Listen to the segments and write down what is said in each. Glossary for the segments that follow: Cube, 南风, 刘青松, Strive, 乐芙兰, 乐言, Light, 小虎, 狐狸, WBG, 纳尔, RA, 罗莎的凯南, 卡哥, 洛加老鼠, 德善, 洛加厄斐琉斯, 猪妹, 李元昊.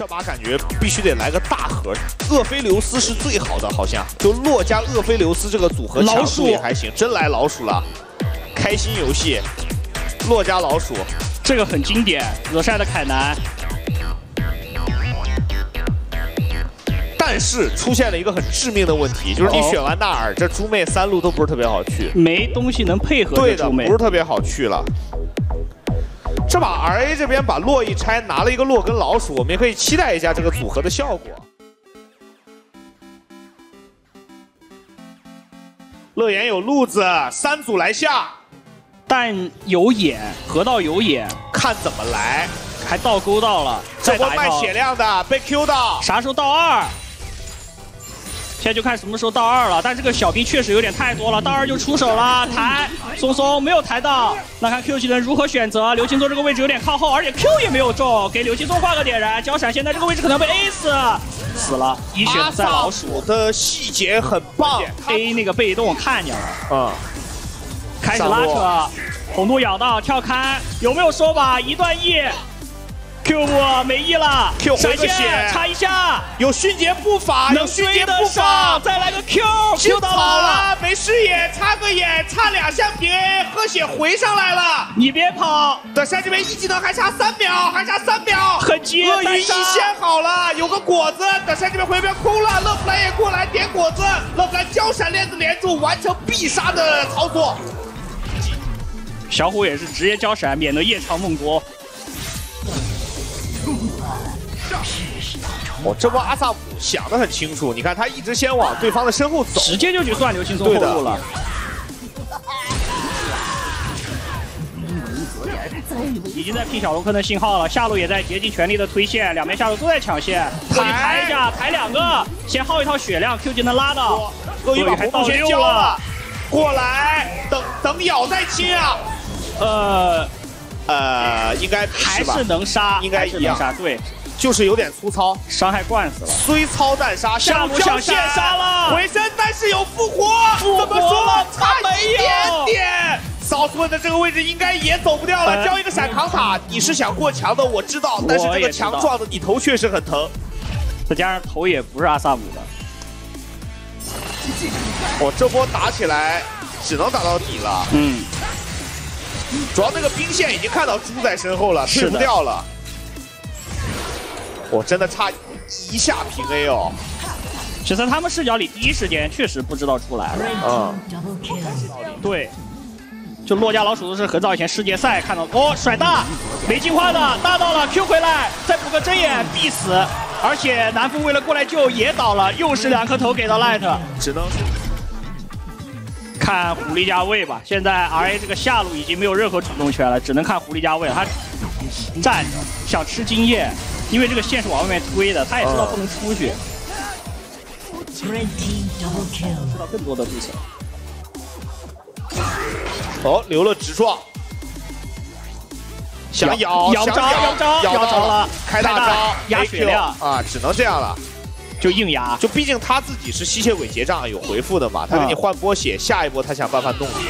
这把感觉必须得来个大和尚。厄斐琉斯是最好的，好像就洛加厄斐琉斯这个组合，老鼠也还行。真来老鼠了，开心游戏，洛加老鼠，这个很经典。罗莎的凯南。 但是出现了一个很致命的问题，就是你选完纳尔，这猪妹三路都不是特别好去，没东西能配合。对的，不是特别好去了。这把 RA 这边把洛一拆，拿了一个洛跟老鼠，我们也可以期待一下这个组合的效果。乐言有路子，三组来下，但有眼，河道有眼，看怎么来，还倒钩到了，这波卖血量的被 Q 到，啥时候到二？ 现在就看什么时候到二了，但这个小兵确实有点太多了，到二就出手了，抬松松没有抬到，那看 Q 技能如何选择。刘青松这个位置有点靠后，而且 Q 也没有中，给刘青松画个点燃。交闪现在这个位置可能被 A 死了，一血在老鼠的细节很棒 ，A 那个被动我看见了，开始拉扯，红度咬到跳开，有没有收吧？一段 E。 Q 我没意了 ，Q 回个血，插一下，有迅捷步伐，有迅捷步伐，再来个 Q，Q 到了，没视野，插个眼，差两下别喝血回上来了，你别跑，等下这边一技能还差3秒，还差3秒，很急，鳄鱼一掀好了，有个果子，等下这边回边空了，乐芙兰也过来点果子，乐芙兰交闪链子连住，完成必杀的操作，小虎也是直接交闪，免得夜长梦多。 哦，这波阿萨姆想得很清楚，你看他一直先往对方的身后走，直接就去算刘青松后路了。已经在P小龙坑的信号了，下路也在竭尽全力的推线，两边下路都在抢线。抬一下，抬两个，先耗一套血量 ，Q 技能拉到。鳄鱼还到六了，过来，等咬再切啊。应该还是能杀，应该是能杀，对。 就是有点粗糙，伤害惯死了。虽糙但杀，下路想现杀了，回身但是有复活，怎么说了？差一点点。扫帚的这个位置应该也走不掉了，交一个闪扛塔。你是想过墙的，我知道，但是这个墙撞的你头确实很疼，再加上头也不是阿萨姆的。我这波打起来只能打到你了。嗯，主要那个兵线已经看到猪在身后了，退不掉了。 我真的差一下平 A 哦！其实他们视角里第一时间确实不知道出来了。对，就洛家老鼠都是很早以前世界赛看到，哦，甩大没进化的大到了 Q 回来，再补个针眼必死。而且南风为了过来救也倒了，又是两颗头给到 Light， 只能看狐狸加位吧。现在 RA 这个下路已经没有任何主动权了，只能看狐狸加位，他站着想吃经验。 因为这个线是往外面推的，他也知道不能出去。知道更多的对手。哦，留了直撞，想咬，咬不着，咬不着，咬着了，开大招，压血量啊，只能这样了，就硬压。就毕竟他自己是吸血鬼结账有回复的嘛，他给你换波血，下一波他想办法弄你。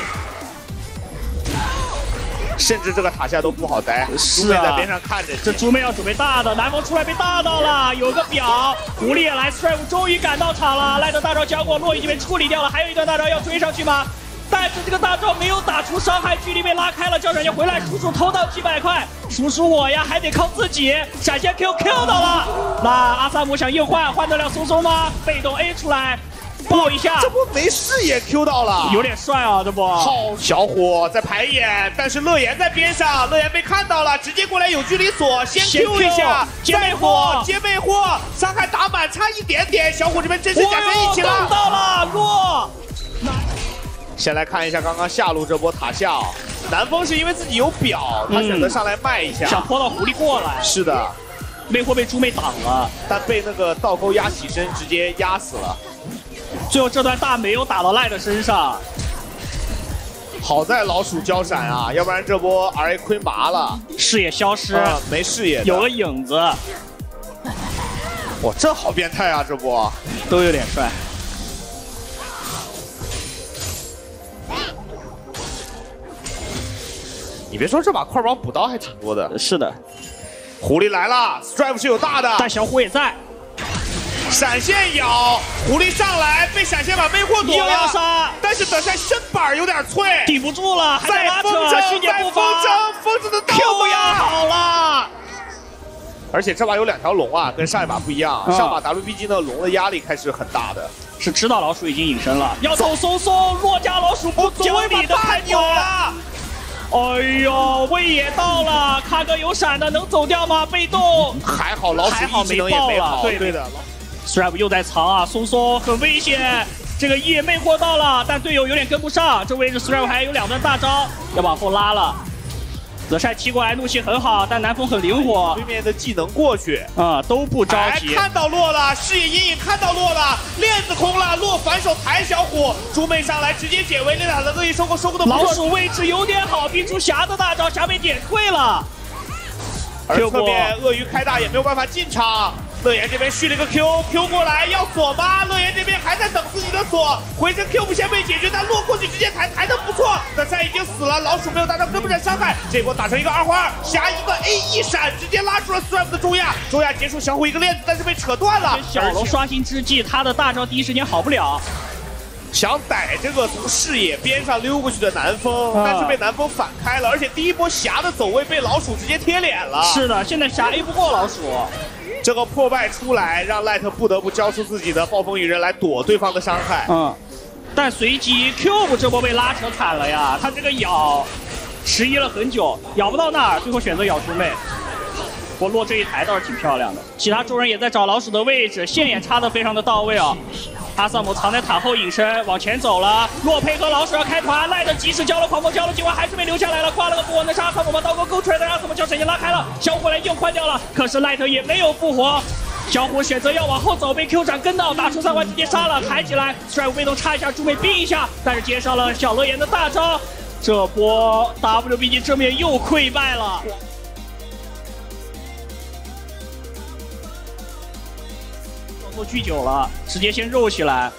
甚至这个塔下都不好待，是啊，在边上看着。这猪妹要准备大的，南风出来被大到了，有个表，狐狸也来 ，Strive 终于赶到场了，赖的大招交过，洛已经被处理掉了，还有一段大招要追上去吗？但是这个大招没有打出伤害，距离被拉开了，交闪就回来，叔叔偷到几百块，叔叔我呀，还得靠自己，闪现 Q 到了，那阿萨姆想硬换，换得了松松吗？被动 A 出来。 爆一下，这波没视野 Q 到了，有点帅啊，这波。好，小虎在排眼，但是乐言在边上，乐言被看到了，直接过来有距离锁，先 Q 一下，接魅惑，接魅惑，伤害打满，差一点点，小虎这边真身假身一起了，到了，落。先来看一下刚刚下路这波塔下，南风是因为自己有表，他选择上来卖一下，想拖到狐狸过来。是的，魅惑被猪妹挡了，但被那个倒钩压起身，直接压死了。 最后这段大没有打到赖的身上，好在老鼠交闪啊，要不然这波 RA 亏麻了，视野消失，没视野，有个影子。哇，这好变态啊！这波都有点帅。你别说，这把块宝补刀还挺多的。是的。狐狸来了 ，Strive 是有大的，但小虎也在。 闪现咬狐狸上来，被闪现把魅惑躲了，又要杀，但是德善身板有点脆，抵不住了，还在拉扯，再风筝，疯子的刀要好了。而且这把有两条龙啊，跟上一把不一样，上把 WBG 的龙的压力开始很大的，是知道老鼠已经隐身了，要走搜搜，洛家老鼠不讲理的太牛了。 哎呦，位也到了，卡哥有闪的，能走掉吗？被动还好，老鼠一技能也没了。对的 ，Strive 又在藏啊，松松很危险。这个野魅惑到了，但队友有点跟不上。这位置 Strive 还有两段大招，要往后拉了。德善踢过来，怒气很好，但南风很灵活，对面的技能过去啊，都不着急。看到落了，视野阴影看到落了，链子空了，落反手抬小虎，猪妹上来直接解围，那俩的乐意收购，收购的老鼠位置有点好，逼出霞的大招，霞被点退了。而侧面鳄鱼开大也没有办法进场，乐言这边续了个 Q 过来要锁吗？乐言这边还在等自己的锁，回身 Q 不先被解决，但落过去直接抬的不错。 他已经死了，老鼠没有达到根本的伤害，这波打成一个2换2，霞一个 A 一闪，直接拉出了 Strive 的中亚，中亚结束小虎一个链子，但是被扯断了。小龙刷新之际，他的大招第一时间好不了，想逮这个从视野边上溜过去的南风，但是被南风反开了，而且第一波霞的走位被老鼠直接贴脸了。是的，现在霞 A 不过老鼠。 这个破败出来，让 Light 不得不交出自己的暴风雨人来躲对方的伤害。但随即 Cube 这波被拉扯惨了呀，他这个咬迟疑了很久，咬不到那儿，最后选择咬猪妹。不过落这一台倒是挺漂亮的。其他众人也在找老鼠的位置，线也插得非常的到位啊。阿萨姆藏在塔后隐身，往前走了。洛佩和老鼠要开团 ，Light 及时交了狂风，交了警官，还是被留下来了，挂了个不稳的杀。阿萨姆把刀钩勾出来的，阿萨姆将闪现拉开了，小虎来硬换掉了，可是 Light 也没有复活。 小虎选择要往后走，被 Q 斩跟到，打出3环直接杀了，抬起来 ，Strive 被动插一下，猪妹逼一下，但是接上了小乐言的大招，这波 WBG 正面又溃败了。操作巨久了，直接先肉起来。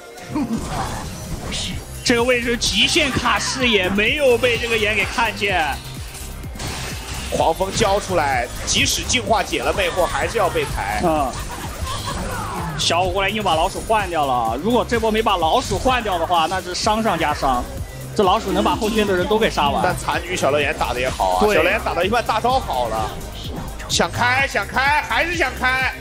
这个位置极限卡视野，没有被这个眼给看见。 狂风交出来，即使净化解了魅惑，还是要被抬。小虎过来硬把老鼠换掉了。如果这波没把老鼠换掉的话，那是伤上加伤。这老鼠能把后续的人都给杀完。但残局小乐言打的也好啊，小乐言打到一半大招好了，想开，还是想开。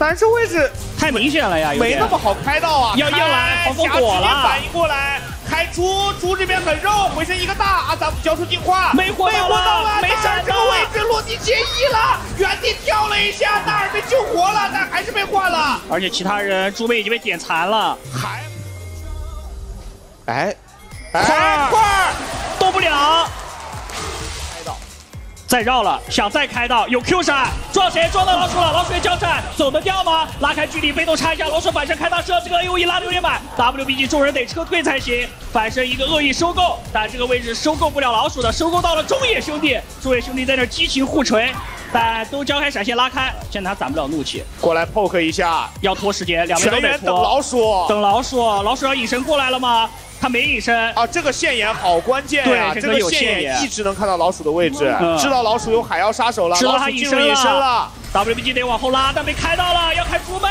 但是位置太明显了呀，没那么好开到啊。要硬来，狂风躲了，直接反应过来。 开猪这边很肉，回身一个大，阿萨姆交出进化，没活到了，没闪这个位置落地接一了，原地跳了一下，纳尔被救活了，但还是被换了，而且其他人猪妹已经被点残了，还，块儿动不了，开到，再绕了，想再开到，有 Q 闪，撞谁撞到老鼠了，老鼠也交闪，走得掉吗？拉开距离，被动插一下，老鼠反身开大射，这个 AoE 拉的有点满 ，WBG 众人得撤退才行。 反身一个恶意收购，但这个位置收购不了老鼠的，收购到了中野兄弟。中野兄弟在那激情互锤，但都交开闪现拉开，现在他攒不了怒气。过来 poke 一下，要拖时间，两边都得拖。等老鼠，老鼠要隐身过来了吗？他没隐身啊！这个线眼好关键呀、这个线眼一直能看到老鼠的位置，知道老鼠有海妖杀手了，知道他隐身了。WBG 得往后拉，但被开到了，要开猪妹。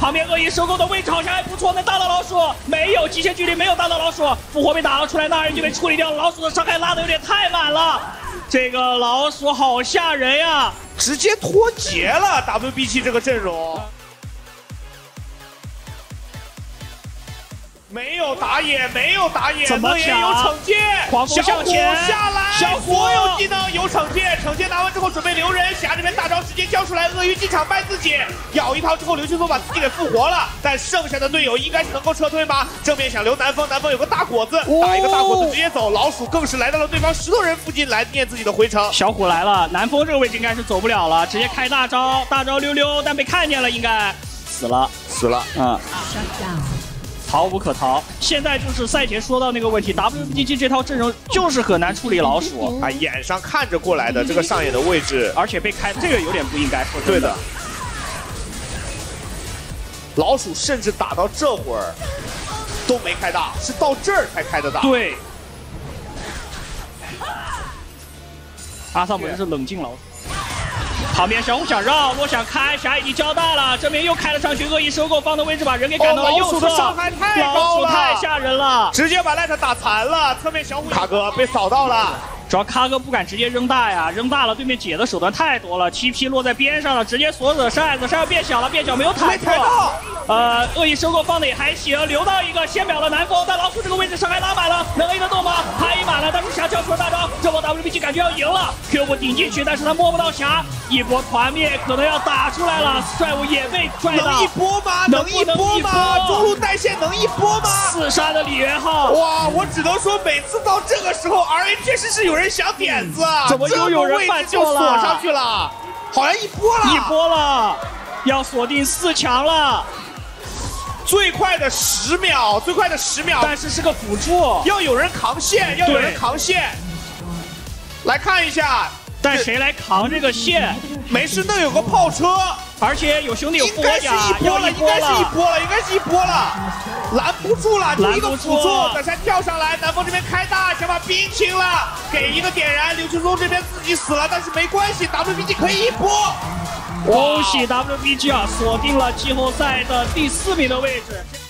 旁边恶意收购的位置好像还不错，能大到老鼠没有？极限距离没有大到老鼠，复活被打了出来，那人就被处理掉了。老鼠的伤害拉的有点太满了，这个老鼠好吓人呀，直接脱节了 WBG 这个阵容，没有打野，怎么抢？有惩戒，狂风向前下来，小虎有技能有惩戒，惩戒拿完之后准备留人，霞这边大招直接交出来，鳄鱼进场卖自己。 咬一套之后，刘俊松把自己给复活了，但剩下的队友应该是能够撤退吗？正面想留南风，南风有个大果子，打一个大果子直接走。老鼠更是来到了对方石头人附近来念自己的回城。小虎来了，南风这个位置应该是走不了了，直接开大招，大招溜溜，但被看见了，应该死了。逃无可逃。现在就是赛前说到那个问题 ，WBG 这套阵容就是很难处理老鼠啊，眼上看着过来的这个上野的位置，而且被开，这个有点不应该。对的。 老鼠甚至打到这会儿都没开大，是到这儿才开的大。对，阿萨姆这是冷静老鼠。旁边小红想绕，我想开，霞已经交到了，这边又开了上去，恶意收购方的位置，把人给赶到了右侧。老鼠的伤害太高了，太吓人了，直接把赖特打残了。侧面小虎卡哥被扫到了，主要卡哥不敢直接扔大呀，扔大了对面解的手段太多了。TP 落在边上了，直接锁死扇子，扇子变小了，变小没有坦克。恶意收购方的也还行，留到一个先秒了南风，但老鼠这个位置伤害拉满了，能 A 得动吗？他 A 满了，但是霞交出了大招，这波 WBG 感觉要赢了。Q 波顶进去，但是他摸不到霞。 一波团灭可能要打出来了，帅武也被拽到。能一波吗？能一波吗？中路带线能一波吗？四杀的李元昊，哇！我只能说，每次到这个时候 ，RA 确实是有人想点子，怎么又有人犯错了？锁上去了，好像一波了，一波了，要锁定四强了。 最快的10秒，最快的10秒，但是是个辅助，要有人扛线，要有人扛线。来看一下。 但谁来扛这个线？没事，那有个炮车，而且有兄弟有护甲，应该是一波了，拦不住了，就一个辅助，等下跳上来，南风这边开大，想把兵清了，给一个点燃，刘青松这边自己死了，但是没关系 ，WBG 可以一波，恭喜 WBG 啊，锁定了季后赛的第4名的位置。